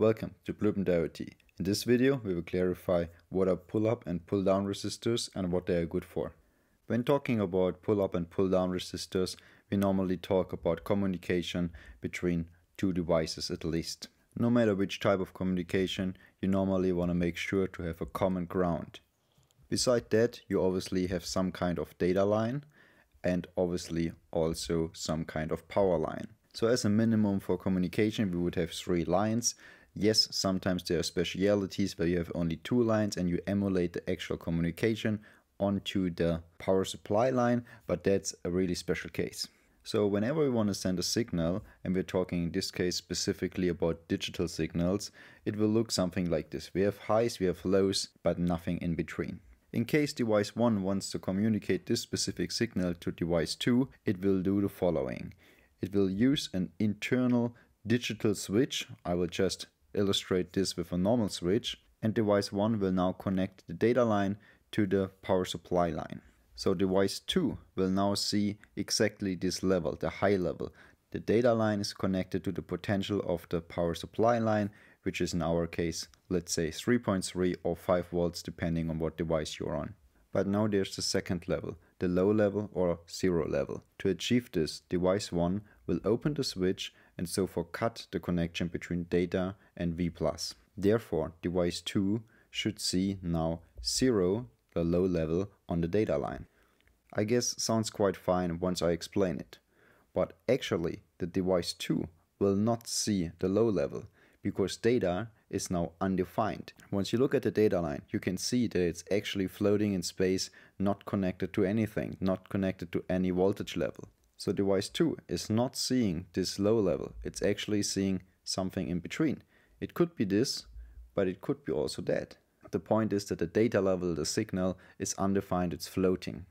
Welcome to Blueprint IoT. In this video, we will clarify what are pull-up and pull-down resistors and what they are good for. When talking about pull-up and pull-down resistors, we normally talk about communication between two devices at least. No matter which type of communication, you normally want to make sure to have a common ground. Besides that, you obviously have some kind of data line and obviously also some kind of power line. So as a minimum for communication, we would have three lines. Yes, sometimes there are specialities where you have only two lines and you emulate the actual communication onto the power supply line, but that's a really special case. So whenever we want to send a signal, and we're talking in this case specifically about digital signals, it will look something like this. We have highs, we have lows, but nothing in between. In case device 1 wants to communicate this specific signal to device 2, it will do the following. It will use an internal digital switch. I will just illustrate this with a normal switch, and device 1 will now connect the data line to the power supply line. So device 2 will now see exactly this level, the high level. The data line is connected to the potential of the power supply line, which is in our case, let's say 3.3 or 5 volts, depending on what device you're on. But now there's the second level, the low level or zero level. To achieve this, device 1 will open the switch and so forth cut the connection between data and V+. Therefore, device 2 should see now 0, the low level, on the data line. I guess sounds quite fine once I explain it. But actually, the device 2 will not see the low level because data is now undefined. Once you look at the data line, you can see that it's actually floating in space, not connected to anything, not connected to any voltage level. So device 2 is not seeing this low level, it's actually seeing something in between. It could be this, but it could be also that. The point is that the data level, the signal, is undefined, it's floating.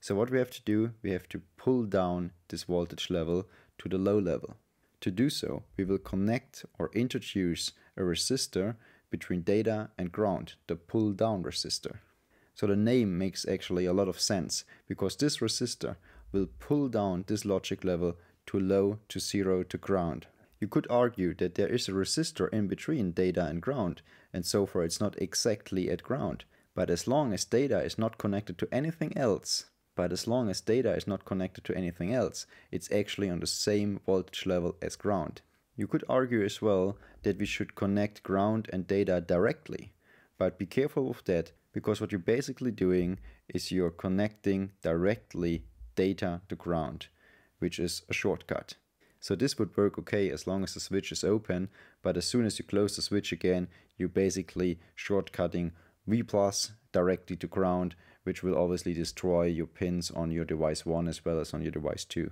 So what we have to do, we have to pull down this voltage level to the low level. To do so, we will connect or introduce a resistor between data and ground, the pull down resistor. So the name makes actually a lot of sense because this resistor will pull down this logic level to low, to zero, to ground. You could argue that there is a resistor in between data and ground, and so far it's not exactly at ground. But as long as data is not connected to anything else, it's actually on the same voltage level as ground. You could argue as well that we should connect ground and data directly, but be careful with that because what you're basically doing is you're connecting directly data to ground, which is a shortcut. So this would work okay as long as the switch is open, but as soon as you close the switch again, you're basically shortcutting V+ directly to ground, which will obviously destroy your pins on your device 1 as well as on your device 2.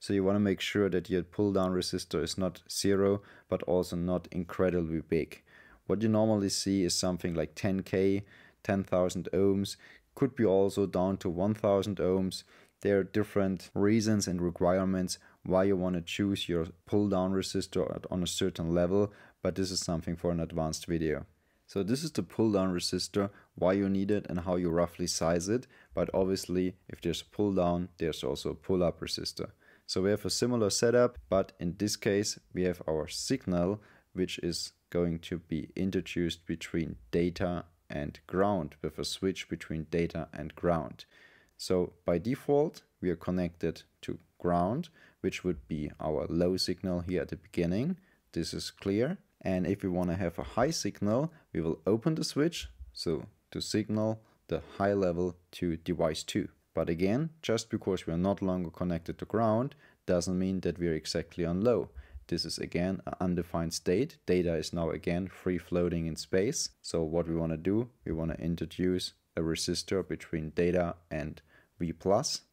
So you want to make sure that your pull-down resistor is not zero, but also not incredibly big. What you normally see is something like 10K, 10,000 ohms, could be also down to 1,000 ohms. There are different reasons and requirements why you want to choose your pull-down resistor on a certain level, but this is something for an advanced video. So this is the pull-down resistor, why you need it and how you roughly size it, but obviously if there's a pull-down, there's also a pull-up resistor. So we have a similar setup, but in this case we have our signal, which is going to be introduced between data and ground with a switch between data and ground. So by default, we are connected to ground, which would be our low signal here at the beginning. This is clear. And if we want to have a high signal, we will open the switch, so to signal the high level to device 2. But again, just because we are not longer connected to ground, doesn't mean that we are exactly on low. This is again an undefined state. Data is now again free floating in space. So what we want to do, we want to introduce a resistor between data and V+,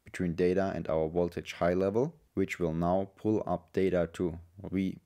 between data and our voltage high level, which will now pull up data to V+,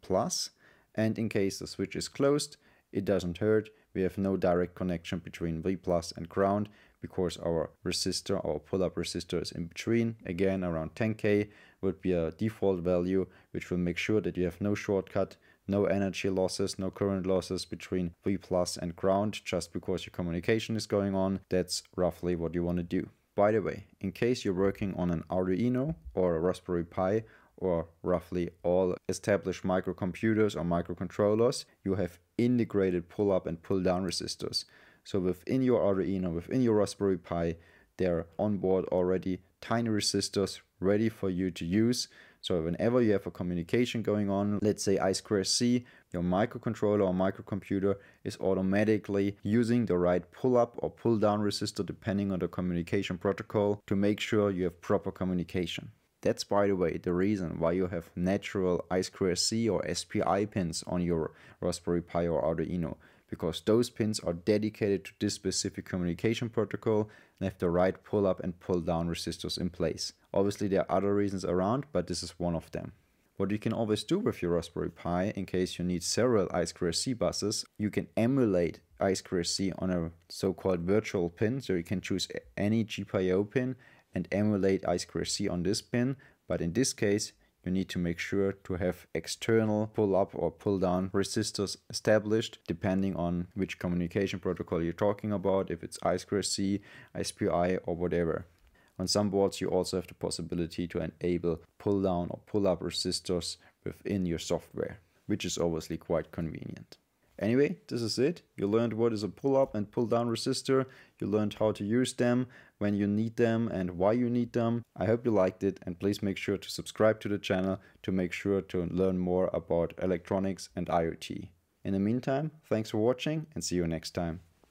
and in case the switch is closed, it doesn't hurt. We have no direct connection between V+ and ground because our resistor, our pull-up resistor, is in between. Again, around 10K would be a default value, which will make sure that you have no shortcut, no energy losses, no current losses between V+ and ground just because your communication is going on. That's roughly what you want to do. By the way, in case you're working on an Arduino or a Raspberry Pi or roughly all established microcomputers or microcontrollers, you have integrated pull-up and pull-down resistors. So within your Arduino, within your Raspberry Pi, they're onboard already tiny resistors ready for you to use. So whenever you have a communication going on, let's say I2C, your microcontroller or microcomputer is automatically using the right pull-up or pull-down resistor depending on the communication protocol to make sure you have proper communication. That's, by the way, the reason why you have natural I2C or SPI pins on your Raspberry Pi or Arduino, because those pins are dedicated to this specific communication protocol and have the right pull-up and pull-down resistors in place. Obviously, there are other reasons around, but this is one of them. What you can always do with your Raspberry Pi, in case you need several I2C buses, you can emulate I2C on a so-called virtual pin, so you can choose any GPIO pin and emulate I2C on this pin, but in this case, you need to make sure to have external pull-up or pull-down resistors established depending on which communication protocol you're talking about, if it's I2C, SPI or whatever. On some boards you also have the possibility to enable pull-down or pull-up resistors within your software, which is obviously quite convenient. Anyway, this is it. You learned what is a pull-up and pull-down resistor. You learned how to use them, when you need them and why you need them. I hope you liked it, and please make sure to subscribe to the channel to make sure to learn more about electronics and IoT. In the meantime, thanks for watching and see you next time.